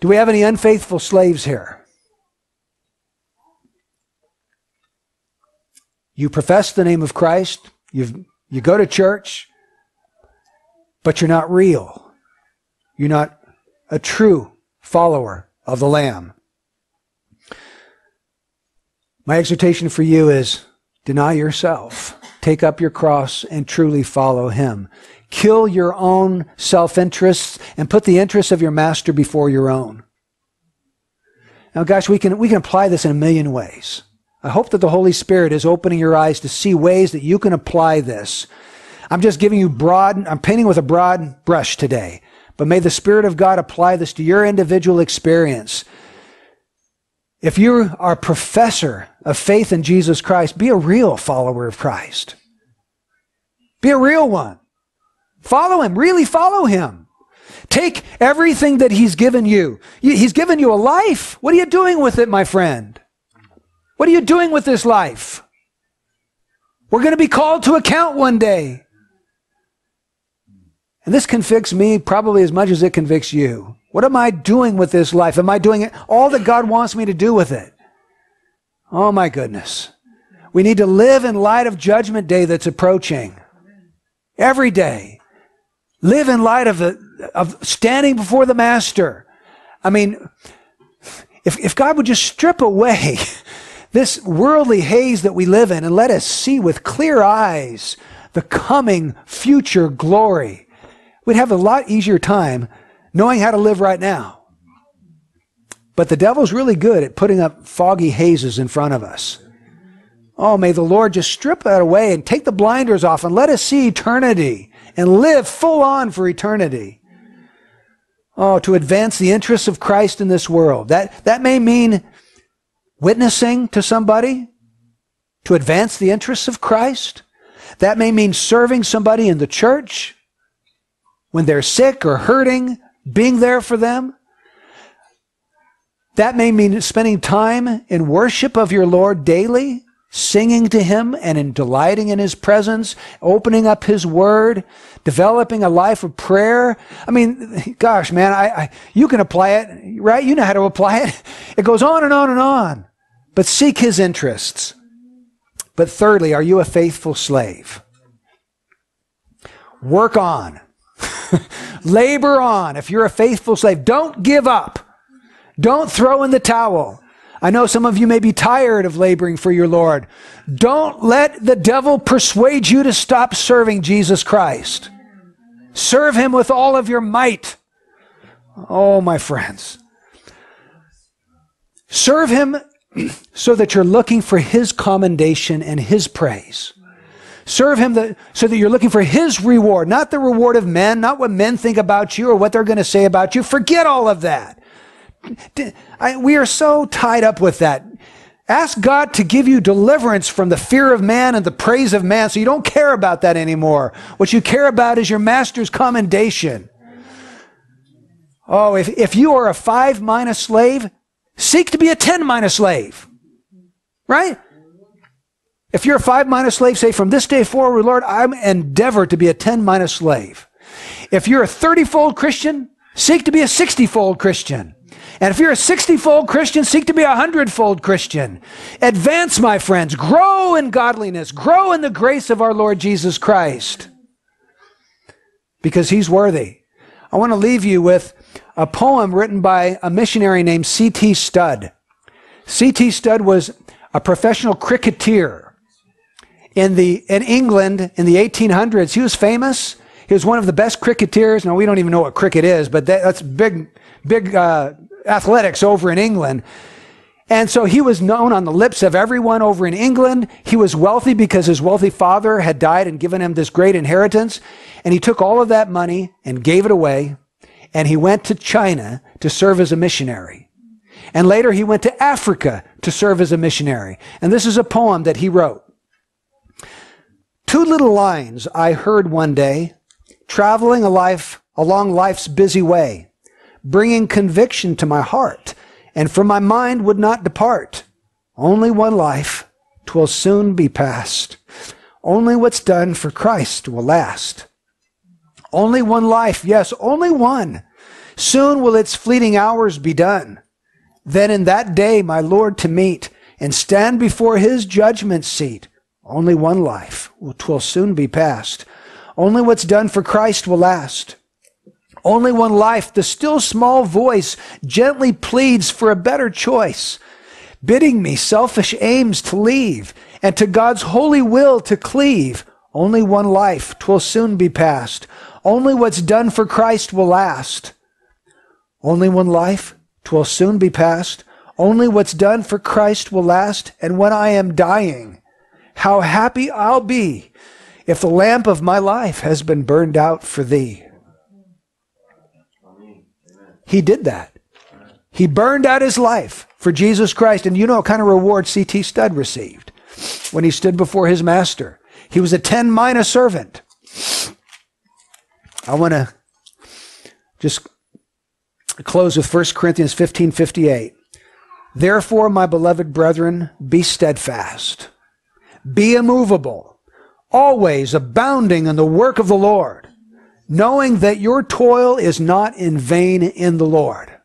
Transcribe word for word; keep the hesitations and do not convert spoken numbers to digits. Do we have any unfaithful slaves here? You profess the name of Christ, you've, you go to church, but you're not real. You're not a true follower of the Lamb. My exhortation for you is deny yourself, take up your cross, and truly follow Him. Kill your own self-interests and put the interests of your master before your own. Now, gosh, we can, we can apply this in a million ways. I hope that the Holy Spirit is opening your eyes to see ways that you can apply this. I'm just giving you broad, I'm painting with a broad brush today, but may the Spirit of God apply this to your individual experience. If you are a professor of faith in Jesus Christ, be a real follower of Christ. Be a real one. Follow Him. Really follow Him. Take everything that He's given you. He's given you a life. What are you doing with it, my friend? What are you doing with this life? We're going to be called to account one day. And this convicts me probably as much as it convicts you. What am I doing with this life? Am I doing it all that God wants me to do with it? Oh my goodness. We need to live in light of Judgment Day that's approaching. Every day. Live in light of, the, of standing before the Master. I mean, if, if God would just strip away this worldly haze that we live in and let us see with clear eyes the coming future glory, we'd have a lot easier time knowing how to live right now. But the devil's really good at putting up foggy hazes in front of us. Oh, may the Lord just strip that away and take the blinders off and let us see eternity and live full on for eternity. Oh, to advance the interests of Christ in this world. That, that may mean witnessing to somebody to advance the interests of Christ. That may mean serving somebody in the church when they're sick or hurting, being there for them. That may mean spending time in worship of your Lord daily, singing to Him and in delighting in His presence, opening up His Word, developing a life of prayer. I mean, gosh, man, I, I you can apply it, right? You know how to apply it. It goes on and on and on. But seek His interests. But thirdly, are you a faithful slave? Work on. Labor on. If you're a faithful slave, don't give up. Don't throw in the towel. I know some of you may be tired of laboring for your Lord. Don't let the devil persuade you to stop serving Jesus Christ. Serve Him with all of your might. Oh, my friends. Serve Him so that you're looking for His commendation and His praise. Serve Him that, so that you're looking for His reward, not the reward of men, not what men think about you or what they're going to say about you. Forget all of that. I, we are so tied up with that. Ask God to give you deliverance from the fear of man and the praise of man so you don't care about that anymore. What you care about is your Master's commendation. Oh, if, if you are a five minus slave, seek to be a ten minus slave. Right? If you're a five minus slave, say, from this day forward, Lord, I endeavor to be a ten minus slave. If you're a thirty-fold Christian, seek to be a sixty-fold Christian. And if you're a sixty-fold Christian, seek to be a hundred-fold Christian. Advance, my friends. Grow in godliness. Grow in the grace of our Lord Jesus Christ. Because He's worthy. I want to leave you with a poem written by a missionary named C T Studd. C T Studd was a professional cricketer. In, the, in England, in the eighteen hundreds, he was famous. He was one of the best cricketers. Now, we don't even know what cricket is, but that, that's big, big uh, athletics over in England. And so he was known on the lips of everyone over in England. He was wealthy because his wealthy father had died and given him this great inheritance. And he took all of that money and gave it away. And he went to China to serve as a missionary. And later he went to Africa to serve as a missionary. And this is a poem that he wrote. Two little lines I heard one day, traveling a life along life's busy way, bringing conviction to my heart, and from my mind would not depart. Only one life, 'twill soon be past. Only what's done for Christ will last. Only one life, yes, only one. Soon will its fleeting hours be done. Then in that day my Lord to meet and stand before his judgment seat. Only one life, which will soon be past. Only what's done for Christ will last. Only one life, the still small voice gently pleads for a better choice, bidding me selfish aims to leave and to God's holy will to cleave. Only one life, 'twill soon be past. Only what's done for Christ will last. Only one life, 'twill soon be past. Only what's done for Christ will last. And when I am dying, how happy I'll be if the lamp of my life has been burned out for thee. He did that. He burned out his life for Jesus Christ. And you know what kind of reward C T Studd received when he stood before his master. He was a ten mina servant. I want to just close with First Corinthians fifteen fifty-eight. Therefore, my beloved brethren, be steadfast, be immovable, always abounding in the work of the Lord, knowing that your toil is not in vain in the Lord.